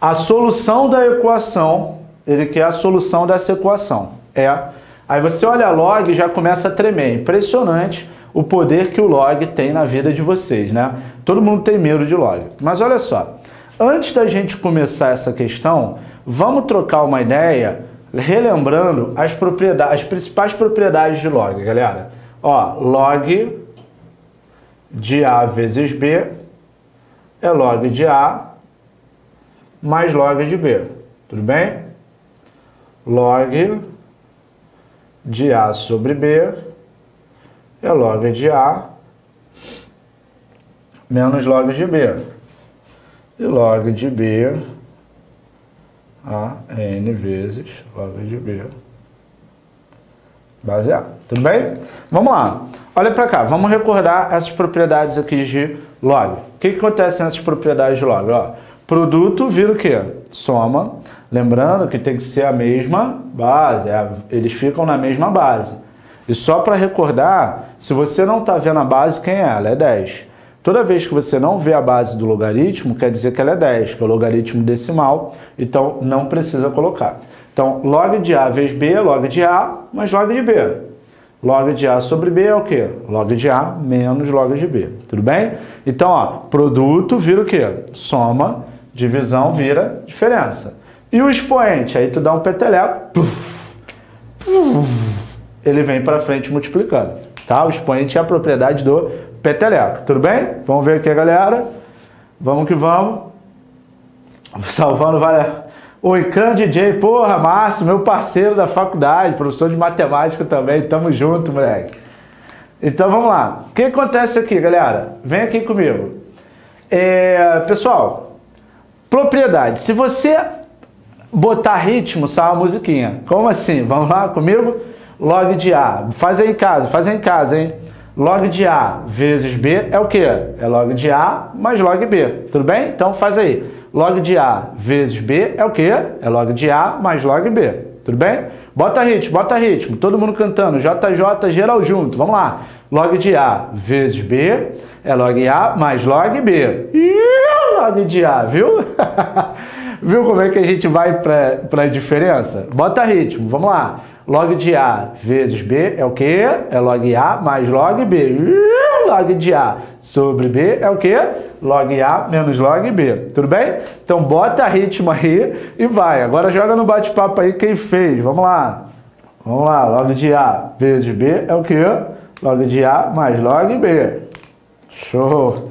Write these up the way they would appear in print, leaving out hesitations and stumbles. A solução da equação, ele quer a solução dessa equação. Aí você olha a log e já começa a tremer. Impressionante o poder que o log tem na vida de vocês, né? Todo mundo tem medo de log. Mas olha só, antes da gente começar essa questão, vamos trocar uma ideia relembrando as principais propriedades de log, galera. Ó, log de A vezes B é log de A mais log de B, tudo bem? Log de A sobre B é log de A menos log de B. E log de B, A é N vezes log de B, base A, tudo bem? Vamos lá, olha para cá, vamos recordar essas propriedades aqui de log. O que acontece nessas propriedades de log? Ó, produto vira o quê? Soma. Lembrando que tem que ser a mesma base, eles ficam na mesma base. E só para recordar, se você não está vendo a base, quem é ela? É 10. Toda vez que você não vê a base do logaritmo, quer dizer que ela é 10, que é o logaritmo decimal, então não precisa colocar. Então, log de A vezes B é log de A mais log de B. Log de A sobre B é o quê? Log de A menos log de B, tudo bem? Então, ó, produto vira o quê? Soma. Divisão vira diferença. E o expoente? Aí tu dá um peteleco, ele vem para frente multiplicando, tá? O expoente é a propriedade do peteleco, tudo bem? Vamos ver aqui, galera. Vamos que vamos. Salvando, valeu. Oi, Can DJ, porra, Márcio, meu parceiro da faculdade, professor de matemática também, tamo junto, moleque. Então, vamos lá. O que acontece aqui, galera? Vem aqui comigo. Pessoal, propriedade. Se você botar ritmo, sai uma musiquinha. Como assim? Vamos lá comigo? Log de A. Faz aí em casa, hein? Log de A vezes B é o quê? É log de A mais log B. Tudo bem? Então faz aí. Log de A vezes B é o quê? É log de A mais log B. Tudo bem? Bota ritmo, bota ritmo. Todo mundo cantando. JJ, geral junto. Vamos lá. Log de A vezes B é log A mais log B. Log de A, viu? Viu como é que a gente vai para a diferença? Bota ritmo, vamos lá. Log de A vezes B é o quê? É log A mais log B. Log de A sobre B é o quê? Log A menos log B. Tudo bem? Então bota ritmo aí e vai. Agora joga no bate-papo aí quem fez. Vamos lá. Vamos lá. Log de A vezes B é o quê? Log de A mais log B. Show!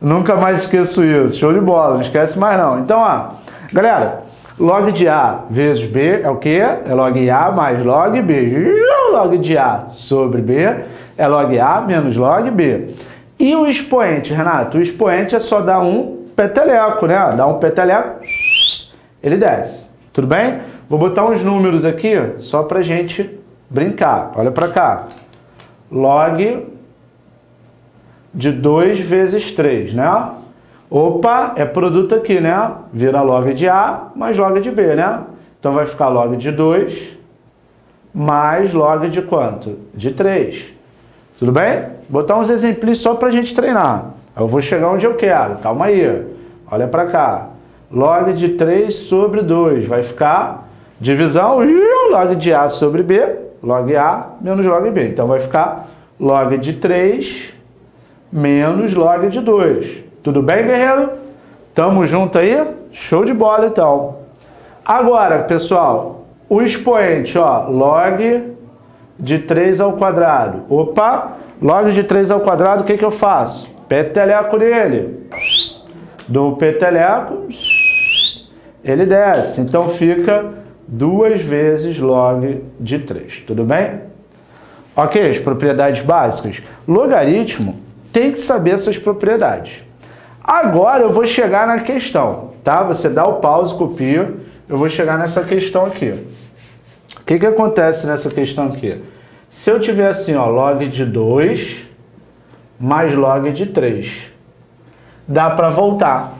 Nunca mais esqueço isso. Show de bola. Não esquece mais não. Então, ó, galera, log de A vezes B é o quê? É log A mais log B. Log de A sobre B é log A menos log B. E o expoente, Renato? O expoente é só dar um peteleco, né? Dá um peteleco, ele desce. Tudo bem? Vou botar uns números aqui só pra gente brincar. Olha pra cá. Log de 2 vezes 3, né? Opa, é produto aqui, né? Vira log de A mais log de B, né? Então vai ficar log de 2 mais log de quanto? De 3. Tudo bem? Vou botar uns exemplos só pra gente treinar. Eu vou chegar onde eu quero, calma aí. Olha pra cá. Log de 3 sobre 2 vai ficar divisão, log de A sobre B, log A menos log B. Então vai ficar log de 3 menos log de 2. Tudo bem, guerreiro? Tamo junto aí? Show de bola, então. Agora, pessoal, o expoente, ó, log de 3 ao quadrado. Opa, log de 3 ao quadrado, o que que eu faço? Peteleco nele. Dou o peteleco, ele desce. Então fica 2 vezes log de 3. Tudo bem? Ok, as propriedades básicas. Logaritmo tem que saber essas propriedades. Agora eu vou chegar na questão, tá? Você dá o pause, copia. Eu vou chegar nessa questão aqui. O que que acontece nessa questão aqui? Se eu tiver assim, ó, log de 2 mais log de 3, dá para voltar.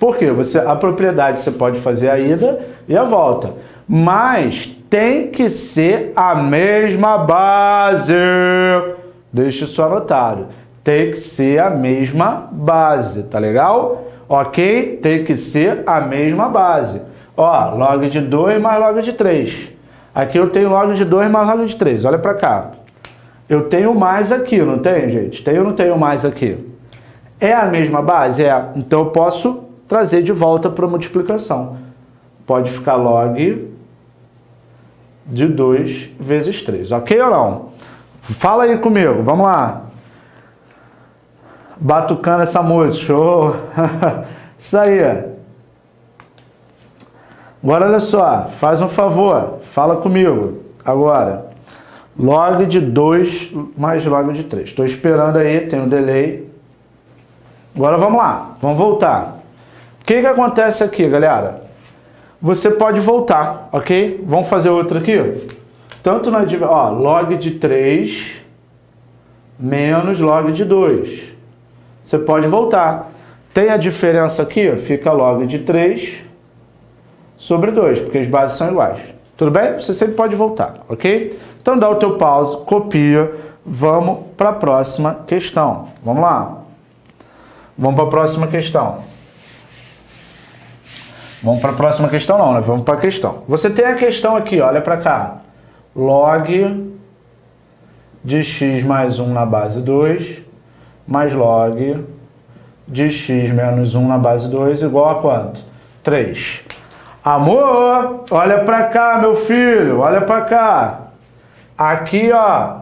Por quê? A propriedade você pode fazer a ida e a volta. Mas tem que ser a mesma base. Deixa isso anotado. Tem que ser a mesma base, tá legal? ok? Tem que ser a mesma base. Ó, log de 2 mais log de 3. Aqui eu tenho log de 2 mais log de 3. Olha para cá. Eu tenho mais aqui, não tem, gente? Tenho ou não tenho mais aqui? É a mesma base? É. Então eu posso trazer de volta para a multiplicação. Pode ficar log de 2 vezes 3. Ok ou não? Fala aí comigo. Vamos lá. Batucando essa música. Show. Isso aí. Agora, olha só, faz um favor, fala comigo agora. Log de 2 mais log de 3. Estou esperando aí, tem um delay. Agora vamos lá, vamos voltar. O que que acontece aqui, galera? Você pode voltar, ok? Vamos fazer outra aqui? Tanto na... ó, log de 3 menos log de 2. Você pode voltar. Tem a diferença aqui, ó, fica log de 3... sobre 2, porque as bases são iguais. Tudo bem? Você sempre pode voltar, ok? Então dá o teu pause, copia, vamos para a próxima questão. Vamos lá. Vamos para a próxima questão. Vamos para a próxima questão não, né? Vamos para a questão. Você tem a questão aqui, olha para cá. Log de x mais 1 na base 2, mais log de x menos 1 na base 2, igual a quanto? 3. Amor, olha pra cá, meu filho, olha pra cá. Aqui, ó.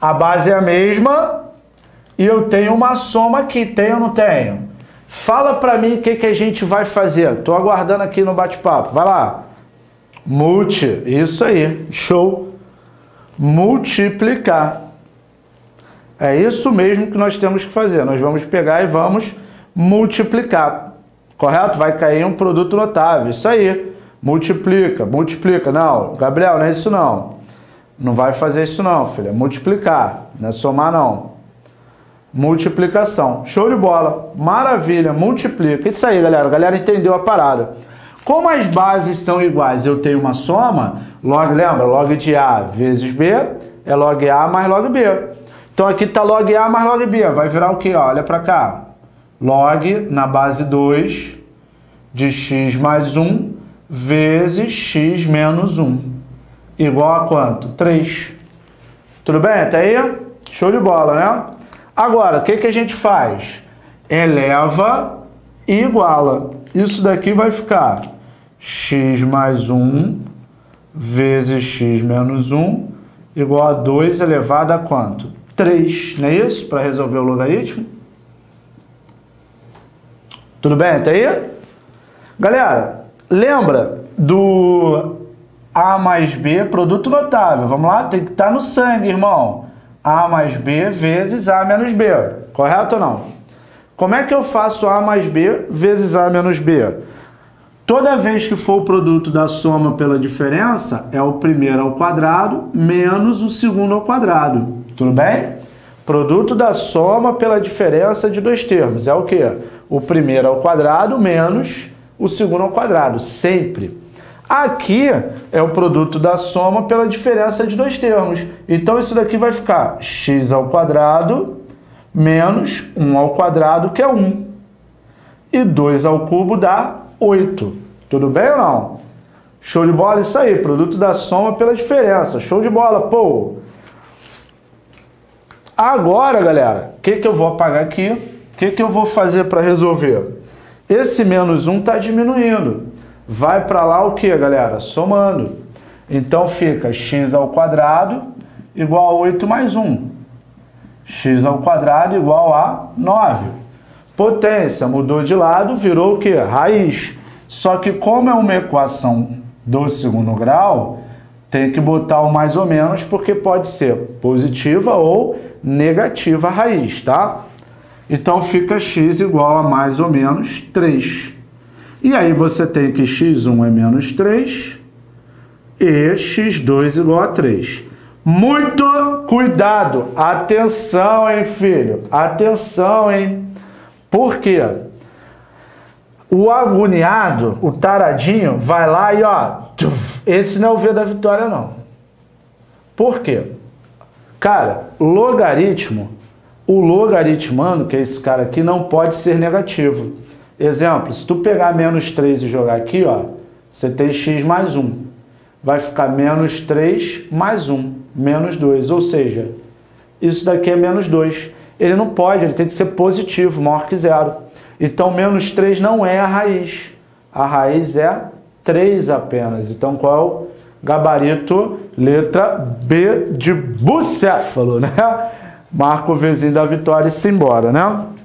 A base é a mesma e eu tenho uma soma aqui, tenho ou não tenho? Fala pra mim o que que a gente vai fazer. Tô aguardando aqui no bate-papo, vai lá. Multi, isso aí, show. Multiplicar. É isso mesmo que nós temos que fazer. Nós vamos pegar e vamos... multiplicar, correto? Vai cair um produto notável, isso aí. Multiplica, multiplica. Não, Gabriel, não é isso não. Não vai fazer isso não, filha. Multiplicar, não é somar não. Multiplicação, show de bola, maravilha, multiplica. Isso aí, galera, a galera entendeu a parada. Como as bases são iguais, eu tenho uma soma, log, lembra? Log de A vezes B é log A mais log B. Então aqui tá log A mais log B, vai virar o que? Olha pra cá. Log na base 2 de x mais 1 vezes x menos 1. Igual a quanto? 3. Tudo bem até aí? Show de bola, né? Agora, o que que a gente faz? Eleva e iguala. Isso daqui vai ficar x mais 1 vezes x menos 1 igual a 2 elevado a quanto? 3. Não é isso? Para resolver o logaritmo. Tudo bem até aí? Galera, lembra do A mais B, produto notável. Vamos lá? Tem que estar no sangue, irmão. A mais B vezes A menos B. Correto ou não? Como é que eu faço A mais B vezes A menos B? Toda vez que for o produto da soma pela diferença, é o primeiro ao quadrado menos o segundo ao quadrado. Tudo bem? Produto da soma pela diferença de dois termos. É o quê? O primeiro ao quadrado menos o segundo ao quadrado, sempre. Aqui é o produto da soma pela diferença de dois termos. Então isso daqui vai ficar x ao quadrado menos 1 ao quadrado, que é 1. E 2 ao cubo dá 8. Tudo bem ou não? Show de bola isso aí, produto da soma pela diferença. Show de bola, pô! Agora, galera, o que que eu vou apagar aqui? O que que eu vou fazer para resolver? Esse menos 1 está diminuindo. Vai para lá o que, galera? Somando. Então fica x ao quadrado igual a 8 mais 1. X ao quadrado igual a 9. Potência mudou de lado, virou o que? Raiz. Só que como é uma equação do segundo grau, tem que botar o mais ou menos, porque pode ser positiva ou negativa a raiz, tá? Então fica x igual a mais ou menos 3. E aí você tem que x1 é menos 3 e x2 igual a 3. Muito cuidado! Atenção, hein, filho? Atenção, hein? Por quê? O agoniado, o taradinho, vai lá e ó... esse não é o V da vitória, não. Por quê? Cara, logaritmo... O logaritmando, que é esse cara aqui, não pode ser negativo. Exemplo, se tu pegar menos 3 e jogar aqui, ó, você tem x mais 1. Vai ficar menos 3 mais 1, menos 2. Ou seja, isso daqui é menos 2. Ele não pode, ele tem que ser positivo, maior que zero. Então, menos 3 não é a raiz. A raiz é 3 apenas. Então, qual é o gabarito? Letra B de bucéfalo, né? Marca o Vzinho da vitória e se embora, né?